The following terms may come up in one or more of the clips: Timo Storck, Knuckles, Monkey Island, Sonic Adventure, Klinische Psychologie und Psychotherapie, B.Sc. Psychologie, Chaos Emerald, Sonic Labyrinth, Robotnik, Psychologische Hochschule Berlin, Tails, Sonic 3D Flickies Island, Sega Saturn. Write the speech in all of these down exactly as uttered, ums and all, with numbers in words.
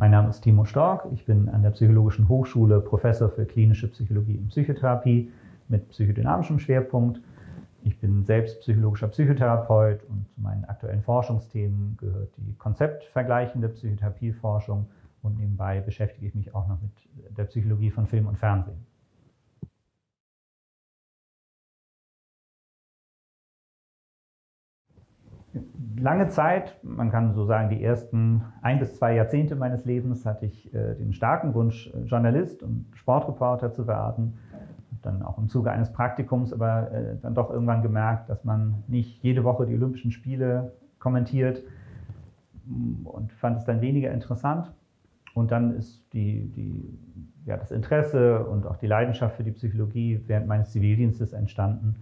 Mein Name ist Timo Storck, ich bin an der Psychologischen Hochschule Professor für klinische Psychologie und Psychotherapie mit psychodynamischem Schwerpunkt. Ich bin selbst psychologischer Psychotherapeut und zu meinen aktuellen Forschungsthemen gehört die konzeptvergleichende Psychotherapieforschung und nebenbei beschäftige ich mich auch noch mit der Psychologie von Film und Fernsehen. Lange Zeit, man kann so sagen, die ersten ein bis zwei Jahrzehnte meines Lebens hatte ich äh, den starken Wunsch, Journalist und Sportreporter zu werden. Dann auch im Zuge eines Praktikums, aber äh, dann doch irgendwann gemerkt, dass man nicht jede Woche die Olympischen Spiele kommentiert und fand es dann weniger interessant. Und dann ist die, die, ja, das Interesse und auch die Leidenschaft für die Psychologie während meines Zivildienstes entstanden.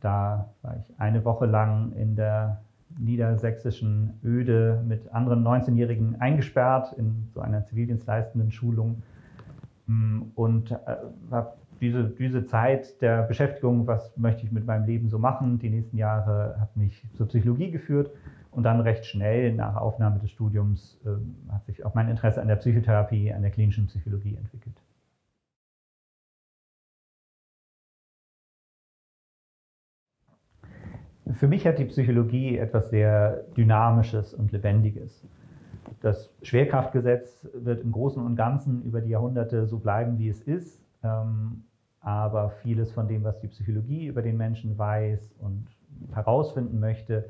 Da war ich eine Woche lang in der niedersächsischen Öde mit anderen neunzehnjährigen eingesperrt in so einer zivildienstleistenden Schulung und habe diese, diese Zeit der Beschäftigung, was möchte ich mit meinem Leben so machen, die nächsten Jahre hat mich zur Psychologie geführt und dann recht schnell nach Aufnahme des Studiums äh, hat sich auch mein Interesse an der Psychotherapie, an der klinischen Psychologie entwickelt. Für mich hat die Psychologie etwas sehr Dynamisches und Lebendiges. Das Schwerkraftgesetz wird im Großen und Ganzen über die Jahrhunderte so bleiben, wie es ist. Aber vieles von dem, was die Psychologie über den Menschen weiß und herausfinden möchte,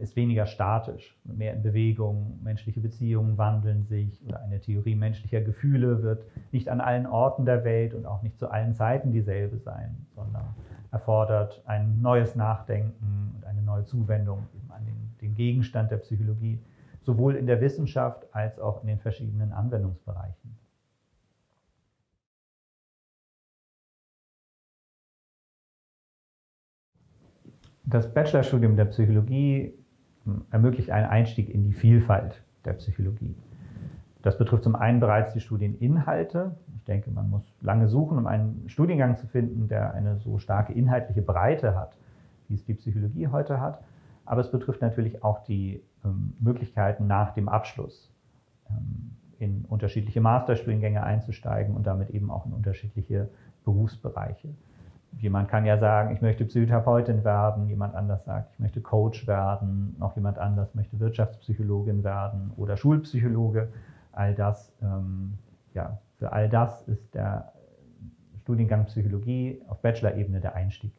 ist weniger statisch, mehr in Bewegung. Menschliche Beziehungen wandeln sich oder eine Theorie menschlicher Gefühle wird nicht an allen Orten der Welt und auch nicht zu allen Zeiten dieselbe sein, sondern erfordert ein neues Nachdenken und eine neue Zuwendung eben an den, den Gegenstand der Psychologie, sowohl in der Wissenschaft als auch in den verschiedenen Anwendungsbereichen. Das Bachelorstudium der Psychologie ermöglicht einen Einstieg in die Vielfalt der Psychologie. Das betrifft zum einen bereits die Studieninhalte. Ich denke, man muss lange suchen, um einen Studiengang zu finden, der eine so starke inhaltliche Breite hat, wie es die Psychologie heute hat. Aber es betrifft natürlich auch die ähm, Möglichkeiten nach dem Abschluss, ähm, in unterschiedliche Masterstudiengänge einzusteigen und damit eben auch in unterschiedliche Berufsbereiche. Jemand kann ja sagen, ich möchte Psychotherapeutin werden, jemand anders sagt, ich möchte Coach werden, noch jemand anders möchte Wirtschaftspsychologin werden oder Schulpsychologe. All das, ähm, ja, für all das ist der Studiengang Psychologie auf Bachelor-Ebene der Einstieg.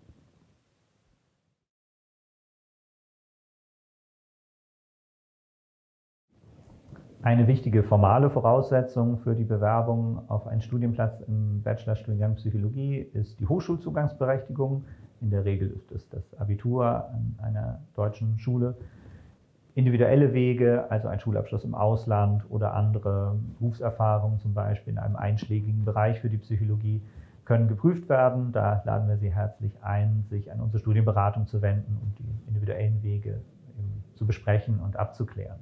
Eine wichtige formale Voraussetzung für die Bewerbung auf einen Studienplatz im Bachelorstudiengang Psychologie ist die Hochschulzugangsberechtigung. In der Regel ist es das Abitur an einer deutschen Schule. Individuelle Wege, also ein Schulabschluss im Ausland oder andere Berufserfahrungen, zum Beispiel in einem einschlägigen Bereich für die Psychologie, können geprüft werden. Da laden wir Sie herzlich ein, sich an unsere Studienberatung zu wenden und die individuellen Wege zu besprechen und abzuklären.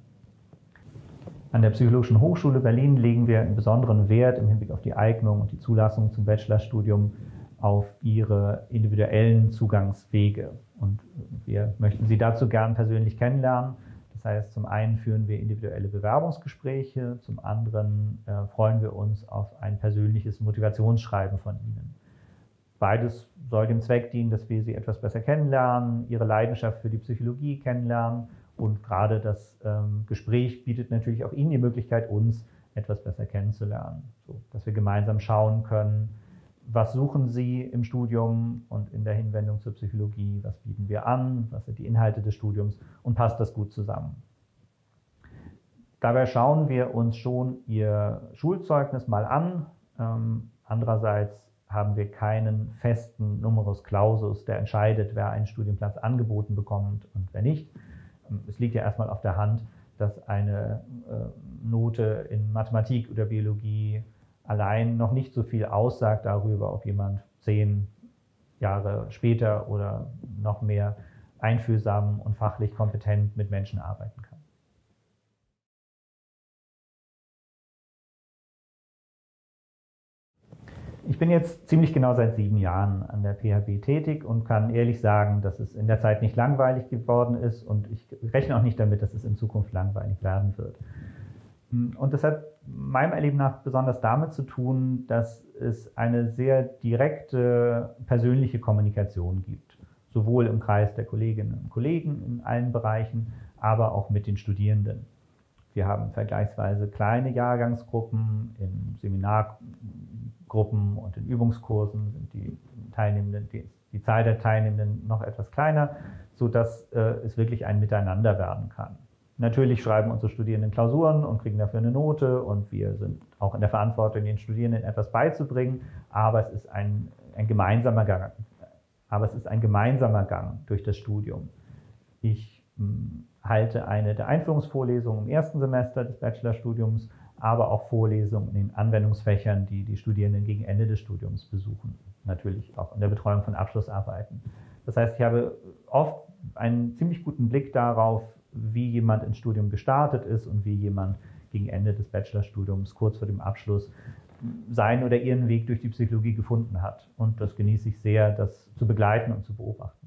An der Psychologischen Hochschule Berlin legen wir einen besonderen Wert im Hinblick auf die Eignung und die Zulassung zum Bachelorstudium auf Ihre individuellen Zugangswege. Und wir möchten Sie dazu gern persönlich kennenlernen. Das heißt, zum einen führen wir individuelle Bewerbungsgespräche, zum anderen äh, freuen wir uns auf ein persönliches Motivationsschreiben von Ihnen. Beides soll dem Zweck dienen, dass wir Sie etwas besser kennenlernen, Ihre Leidenschaft für die Psychologie kennenlernen und gerade das ähm, Gespräch bietet natürlich auch Ihnen die Möglichkeit, uns etwas besser kennenzulernen, so, dass wir gemeinsam schauen können, was suchen Sie im Studium und in der Hinwendung zur Psychologie? Was bieten wir an? Was sind die Inhalte des Studiums? Und passt das gut zusammen? Dabei schauen wir uns schon Ihr Schulzeugnis mal an. Ähm, andererseits haben wir keinen festen Numerus Clausus, der entscheidet, wer einen Studienplatz angeboten bekommt und wer nicht. Ähm, es liegt ja erstmal auf der Hand, dass eine äh, Note in Mathematik oder Biologie allein noch nicht so viel aussagt darüber, ob jemand zehn Jahre später oder noch mehr einfühlsam und fachlich kompetent mit Menschen arbeiten kann. Ich bin jetzt ziemlich genau seit sieben Jahren an der P H B tätig und kann ehrlich sagen, dass es in der Zeit nicht langweilig geworden ist und ich rechne auch nicht damit, dass es in Zukunft langweilig werden wird. Und das hat meinem Erleben nach besonders damit zu tun, dass es eine sehr direkte persönliche Kommunikation gibt, sowohl im Kreis der Kolleginnen und Kollegen in allen Bereichen, aber auch mit den Studierenden. Wir haben vergleichsweise kleine Jahrgangsgruppen, in Seminargruppen und in Übungskursen sind die Teilnehmenden, die, die Zahl der Teilnehmenden noch etwas kleiner, sodass äh, es wirklich ein Miteinander werden kann. Natürlich schreiben unsere Studierenden Klausuren und kriegen dafür eine Note und wir sind auch in der Verantwortung, den Studierenden etwas beizubringen, aber es ist ein, ein gemeinsamer Gang. Aber es ist ein gemeinsamer Gang durch das Studium. Ich mh, halte eine der Einführungsvorlesungen im ersten Semester des Bachelorstudiums, aber auch Vorlesungen in den Anwendungsfächern, die die Studierenden gegen Ende des Studiums besuchen. Natürlich auch in der Betreuung von Abschlussarbeiten. Das heißt, ich habe oft einen ziemlich guten Blick darauf, wie jemand ins Studium gestartet ist und wie jemand gegen Ende des Bachelorstudiums, kurz vor dem Abschluss, seinen oder ihren Weg durch die Psychologie gefunden hat. Und das genieße ich sehr, das zu begleiten und zu beobachten.